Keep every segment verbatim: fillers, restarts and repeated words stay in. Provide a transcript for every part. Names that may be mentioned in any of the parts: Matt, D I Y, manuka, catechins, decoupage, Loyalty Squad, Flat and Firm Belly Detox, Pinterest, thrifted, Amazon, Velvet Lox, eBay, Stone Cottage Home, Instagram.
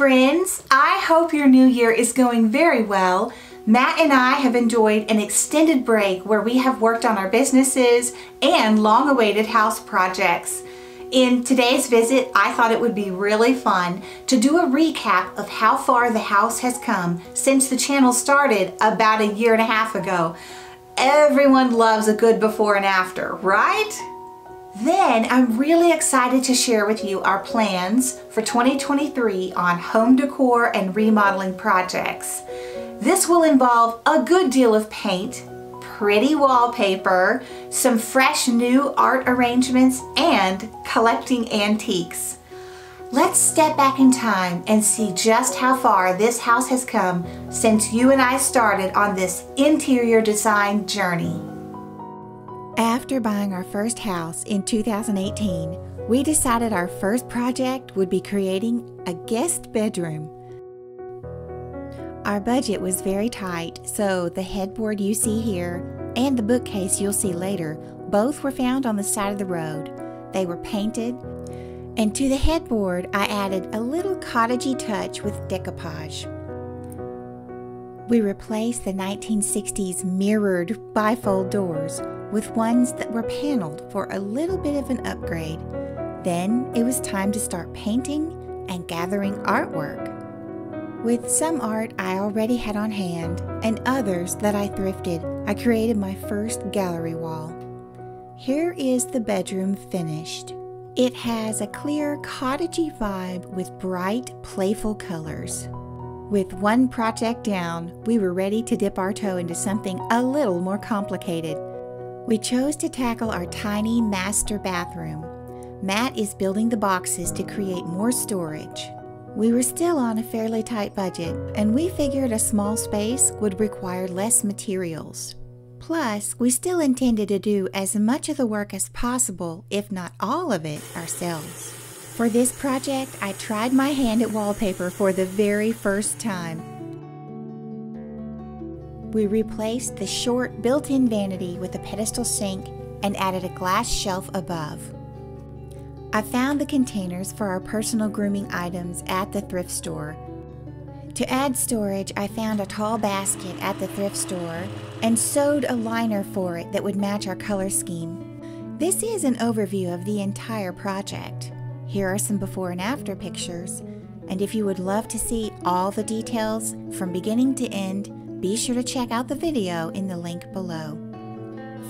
friends, I hope your new year is going very well. Matt and I have enjoyed an extended break where we have worked on our businesses and long-awaited house projects. In today's visit, I thought it would be really fun to do a recap of how far the house has come since the channel started about a year and a half ago. Everyone loves a good before and after, right? Then I'm really excited to share with you our plans for twenty twenty-three on home decor and remodeling projects. This will involve a good deal of paint, pretty wallpaper, some fresh new art arrangements, and collecting antiques. Let's step back in time and see just how far this house has come since you and I started on this interior design journey. After buying our first house in two thousand eighteen, we decided our first project would be creating a guest bedroom. Our budget was very tight, so the headboard you see here and the bookcase you'll see later both were found on the side of the road. They were painted, and to the headboard I added a little cottagey touch with decoupage. We replaced the nineteen sixties mirrored bifold doors with ones that were paneled for a little bit of an upgrade. Then it was time to start painting and gathering artwork. With some art I already had on hand and others that I thrifted, I created my first gallery wall. Here is the bedroom finished. It has a clear cottagey vibe with bright, playful colors. With one project down, we were ready to dip our toe into something a little more complicated. We chose to tackle our tiny master bathroom. Matt is building the boxes to create more storage. We were still on a fairly tight budget, and we figured a small space would require less materials. Plus, we still intended to do as much of the work as possible, if not all of it, ourselves. For this project, I tried my hand at wallpaper for the very first time. We replaced the short built-in vanity with a pedestal sink and added a glass shelf above. I found the containers for our personal grooming items at the thrift store. To add storage, I found a tall basket at the thrift store and sewed a liner for it that would match our color scheme. This is an overview of the entire project. Here are some before and after pictures, and if you would love to see all the details from beginning to end, be sure to check out the video in the link below.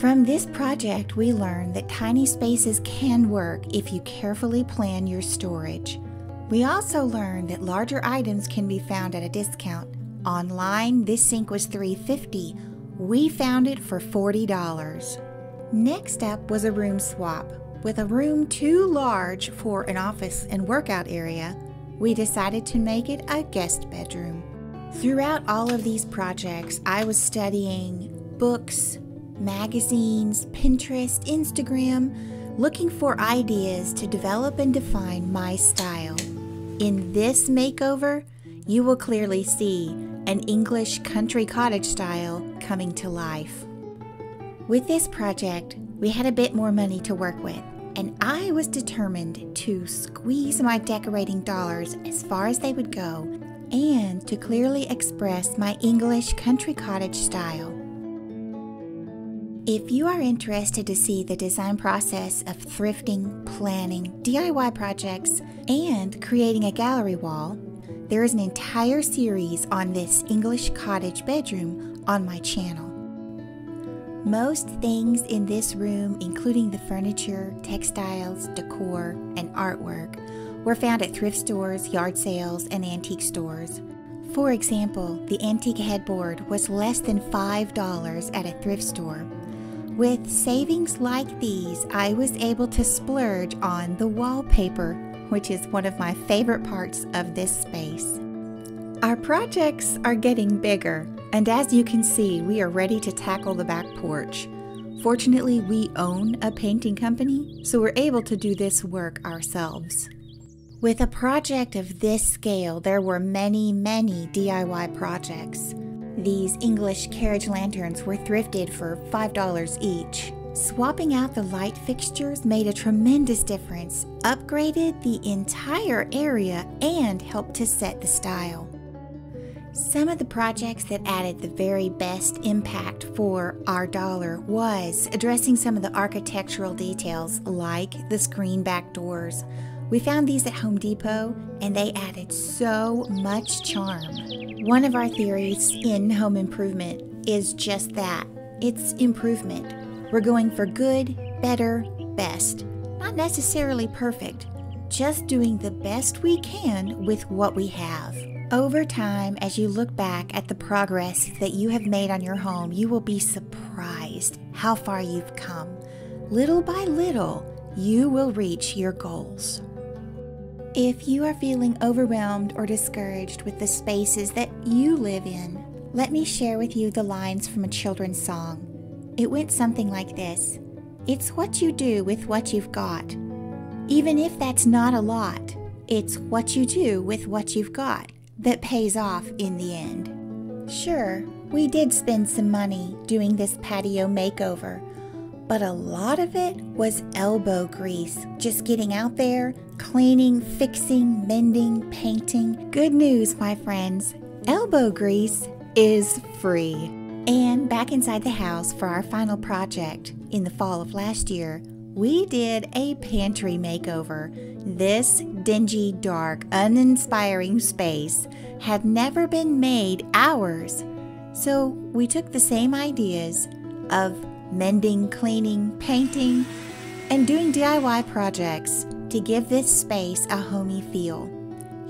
From this project, we learned that tiny spaces can work if you carefully plan your storage. We also learned that larger items can be found at a discount. Online, this sink was three dollars and fifty cents. We found it for forty dollars. Next up was a room swap. With a room too large for an office and workout area, we decided to make it a guest bedroom. Throughout all of these projects, I was studying books, magazines, Pinterest, Instagram, looking for ideas to develop and define my style. In this makeover, you will clearly see an English country cottage style coming to life. With this project, we had a bit more money to work with, and I was determined to squeeze my decorating dollars as far as they would go, and to clearly express my English country cottage style. If you are interested to see the design process of thrifting, planning, D I Y projects, and creating a gallery wall, there is an entire series on this English cottage bedroom on my channel. Most things in this room, including the furniture, textiles, decor, and artwork, were found at thrift stores, yard sales, and antique stores. For example, the antique headboard was less than five dollars at a thrift store. With savings like these, I was able to splurge on the wallpaper, which is one of my favorite parts of this space. Our projects are getting bigger, and as you can see, we are ready to tackle the back porch. Fortunately, we own a painting company, so we're able to do this work ourselves. With a project of this scale, there were many, many D I Y projects. These English carriage lanterns were thrifted for five dollars each. Swapping out the light fixtures made a tremendous difference, upgraded the entire area, and helped to set the style. Some of the projects that added the very best impact for our dollar was addressing some of the architectural details like the screen back doors. We found these at Home Depot and they added so much charm. One of our theories in home improvement is just that. It's improvement. We're going for good, better, best. Not necessarily perfect, just doing the best we can with what we have. Over time, as you look back at the progress that you have made on your home, you will be surprised how far you've come. Little by little, you will reach your goals. If you are feeling overwhelmed or discouraged with the spaces that you live in, let me share with you the lines from a children's song. It went something like this. It's what you do with what you've got. Even if that's not a lot, it's what you do with what you've got that pays off in the end. Sure, we did spend some money doing this patio makeover, but a lot of it was elbow grease. Just getting out there, cleaning, fixing, mending, painting. Good news, my friends, elbow grease is free. And back inside the house for our final project in the fall of last year, we did a pantry makeover. This dingy, dark, uninspiring space had never been made ours. So we took the same ideas of mending, cleaning, painting, and doing D I Y projects to give this space a homey feel.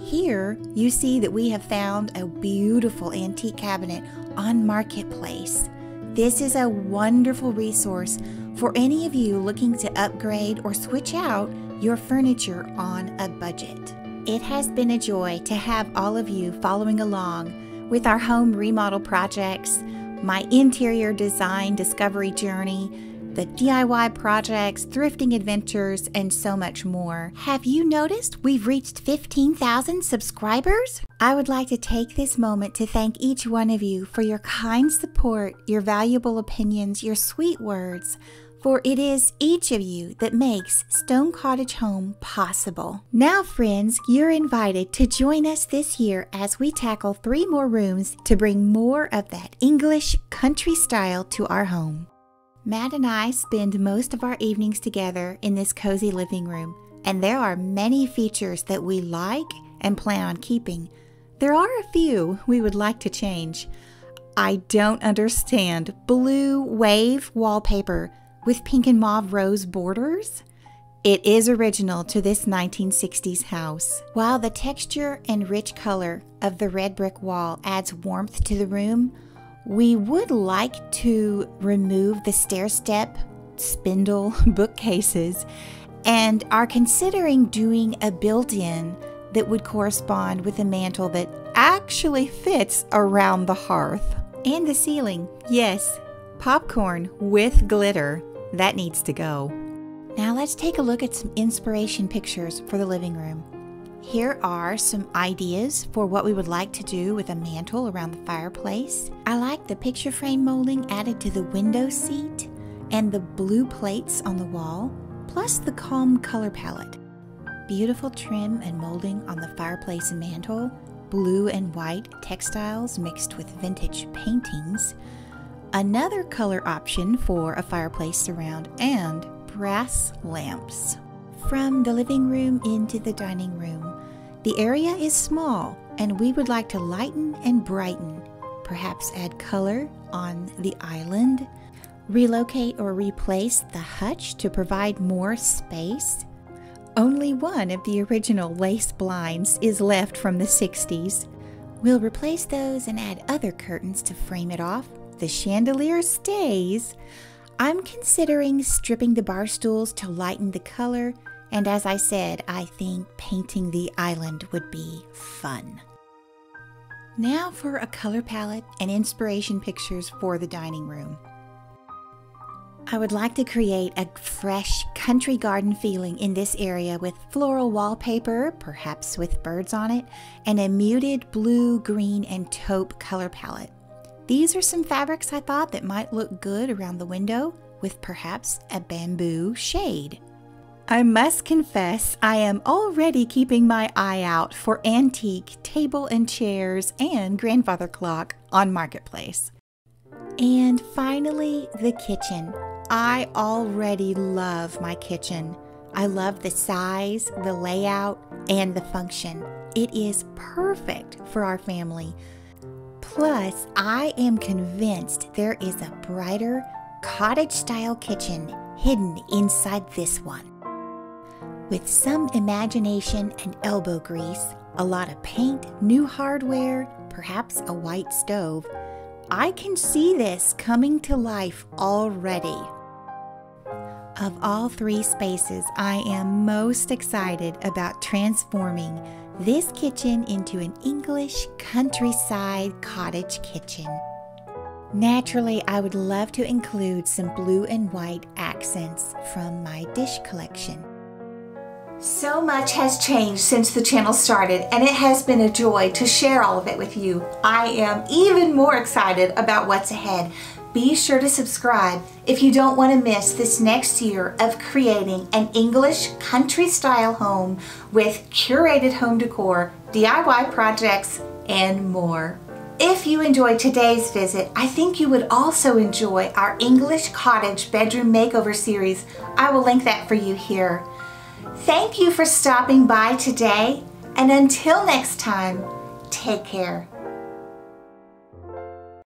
Here, you see that we have found a beautiful antique cabinet on Marketplace. This is a wonderful resource for any of you looking to upgrade or switch out your furniture on a budget. It has been a joy to have all of you following along with our home remodel projects, my interior design discovery journey, the D I Y projects, thrifting adventures, and so much more. Have you noticed we've reached fifteen thousand subscribers? I would like to take this moment to thank each one of you for your kind support, your valuable opinions, your sweet words, for it is each of you that makes Stone Cottage Home possible. Now, friends, you're invited to join us this year as we tackle three more rooms to bring more of that English country style to our home. Matt and I spend most of our evenings together in this cozy living room, and there are many features that we like and plan on keeping. There are a few we would like to change. I don't understand blue wave wallpaper with pink and mauve rose borders. It is original to this nineteen sixties house. While the texture and rich color of the red brick wall adds warmth to the room, we would like to remove the stair step, spindle, bookcases, and are considering doing a built-in that would correspond with a mantle that actually fits around the hearth. And the ceiling, yes, popcorn with glitter. That needs to go. Now let's take a look at some inspiration pictures for the living room. Here are some ideas for what we would like to do with a mantle around the fireplace. I like the picture frame molding added to the window seat and the blue plates on the wall, plus the calm color palette. Beautiful trim and molding on the fireplace and mantle, blue and white textiles mixed with vintage paintings. Another color option for a fireplace surround and brass lamps. From the living room into the dining room, the area is small and we would like to lighten and brighten, perhaps add color on the island, relocate or replace the hutch to provide more space. Only one of the original lace blinds is left from the sixties. We'll replace those and add other curtains to frame it off. The chandelier stays. I'm considering stripping the bar stools to lighten the color, and as I said, I think painting the island would be fun. Now for a color palette and inspiration pictures for the dining room. I would like to create a fresh country garden feeling in this area with floral wallpaper, perhaps with birds on it, and a muted blue, green, and taupe color palette. These are some fabrics I thought that might look good around the window, with perhaps a bamboo shade. I must confess, I am already keeping my eye out for antique table and chairs and grandfather clock on Marketplace. And finally, the kitchen. I already love my kitchen. I love the size, the layout, and the function. It is perfect for our family. Plus, I am convinced there is a brighter cottage-style kitchen hidden inside this one. With some imagination and elbow grease, a lot of paint, new hardware, perhaps a white stove, I can see this coming to life already. Of all three spaces, I am most excited about transforming this kitchen into an English countryside cottage kitchen. Naturally, I would love to include some blue and white accents from my dish collection. So much has changed since the channel started, and it has been a joy to share all of it with you. I am even more excited about what's ahead. Be sure to subscribe if you don't want to miss this next year of creating an English country-style home with curated home decor, D I Y projects, and more. If you enjoyed today's visit, I think you would also enjoy our English Cottage Bedroom Makeover series. I will link that for you here. Thank you for stopping by today, and until next time, take care.